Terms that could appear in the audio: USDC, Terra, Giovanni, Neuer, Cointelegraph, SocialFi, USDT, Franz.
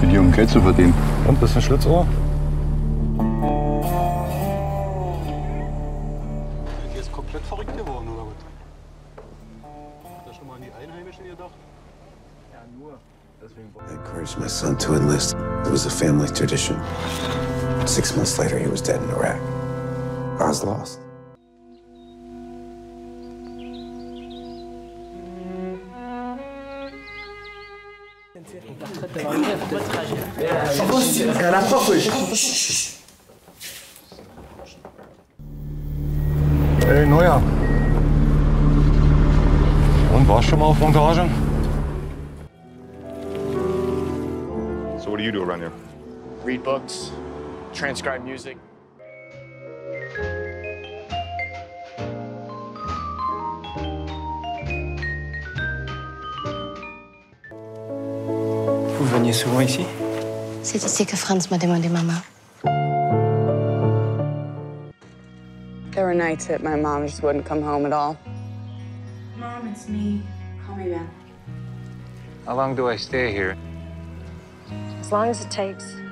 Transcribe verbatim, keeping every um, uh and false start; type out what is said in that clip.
mit Jungen Geld zu verdienen. Und, bist du ein Schlitzohr? Der ist komplett verrückt geworden, oder was? Hast du schon mal an die Einheimischen gedacht? Ja, nur. Deswegen... I encouraged my son to enlist. It was a family tradition. Six months later, he was dead in Iraq. I was lost. Hey, Neuer. Und warst schon mal auf Montage? So, what do you do around here? Read books, transcribe music. Vous veniez souvent ici? C'est ici que Franz m'a demandé ma main. There were nights that my mom just wouldn't come home at all. Mom, it's me. Call me back. How long do I stay here? As long as it takes.